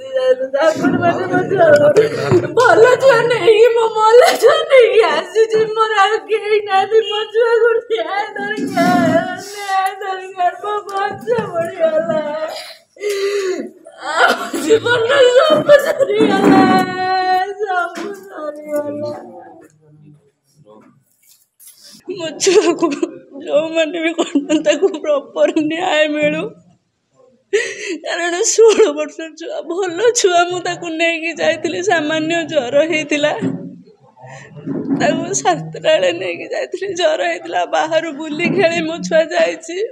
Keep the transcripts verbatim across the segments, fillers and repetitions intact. नहीं मोला छुआ नहीं आसी मोर आ गई ना भी मछुआ गुड़ी है दरकार है दरकार को बच्चा बड़ी वाला आ जीवन में सब सरी वाला सब सरी वाला मछुआ को जो मन भी कोन तक प्रॉपर न्याय मिलो कारण षोल वर्ष छुआ भल छुआ मुझे जाती सामान्य ज्वर होता सातटा बेले नहीं जाती ज्वर होता बाहर बुली खेली मो छुआ जाइए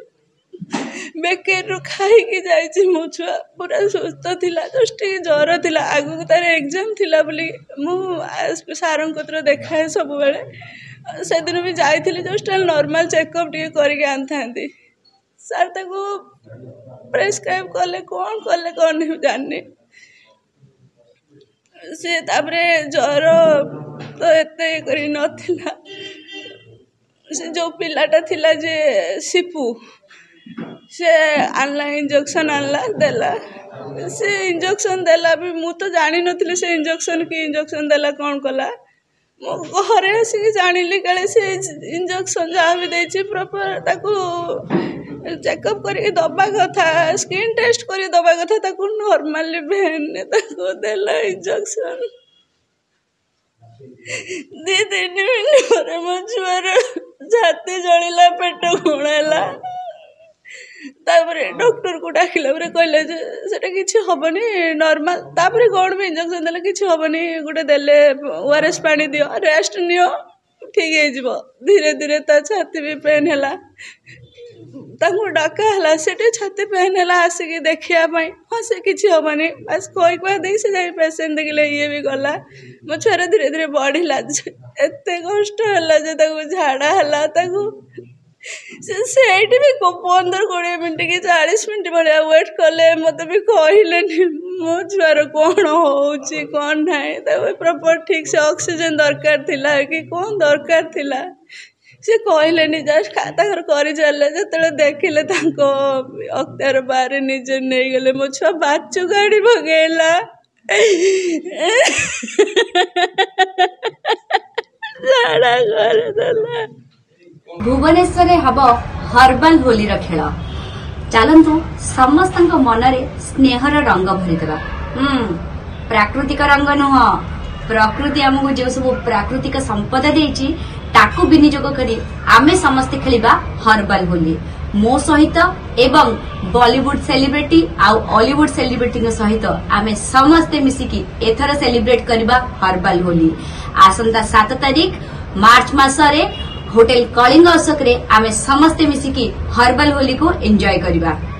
बेकर खाई जाइए मो छुआ पूरा सुस्थ था जस्ट ज्वर था आगू तार एग्जाम था बोली मुझे सार देखाए सब बेले से दिन भी जाइली जस्ट नॉर्मल चेकअप टे कर सार प्रेस्क्राइब कले कौन कले कौन जानी सी तापर ज्वर तो ये कर ना से जो पिलाटा थिला जे सीपू से आनला इंजेक्शन आनला देला से इंजेक्शन देला भी मु तो जानी नथिले से इंजेक्शन की इंजेक्शन देला कौन कला मो घर आसिक जानी काले से इंजेक्शन जहाँ भी देछि प्रॉपर ताकू चेकअप कर दबा कथा स्किन टेस्ट कर दबा कथा नॉर्मली भेन ने देला इंजेक्शन दी तीन मिनट पर मो छुआर छाती जलिला पेट घुणेला डॉक्टर को डाकिला कहले कि हबनी नॉर्मल तापर कौन भी इंजेक्शन देले कि हबनी गोटे देले ओआरएस पानी दियो रेस्ट नियो ठीक है जीव धीरे धीरे ता छाती भी पेन हैला डाका से छाती पेन है आसिक देखापी हाँ से किसी हेनी बस कह कह पेसेंट देखिले ये भी गला मो छुआर धीरे धीरे बढ़ला एत कष्ट झाड़ा है सैटी भी पंद्रह कोड़े मिनट कि चालीस मिनट भाया वेट कले मत भी कहले मो छुआर कौन हो कौन ना प्रॉपर ठीक से ऑक्सीजन दरकार थिला कि कौन दरकार थिला सी कहले जस्ट ताकर कर जो देखिले अख्तार बारे निजे नहीं गले मो छुआ बाचु गाड़ी भगेला भुवनेश्वर हम हर्बल होली खेल चलतु समस्त मनरे स्नेहर रंग भरीदेवा प्राकृतिक रंग नुह प्रकृति आमको जो सब प्राकृतिक संपदा देछि ताकू विनियोग करी आमे समस्ते खेलिबा हर्बल होली मो सहित एवं बॉलीवुड सेलिब्रिटी आउ हॉलीवुड सेलिब्रिटी सहित आमे समस्ते मिसिकी एथर सेलिब्रेट करिबा हर्बल होली आसंता सात तारीख मार्च मासरे होटेल कलिंग अशोक रे आमे समस्ते मिसिकी हर्बल होली को एंजॉय करिबा।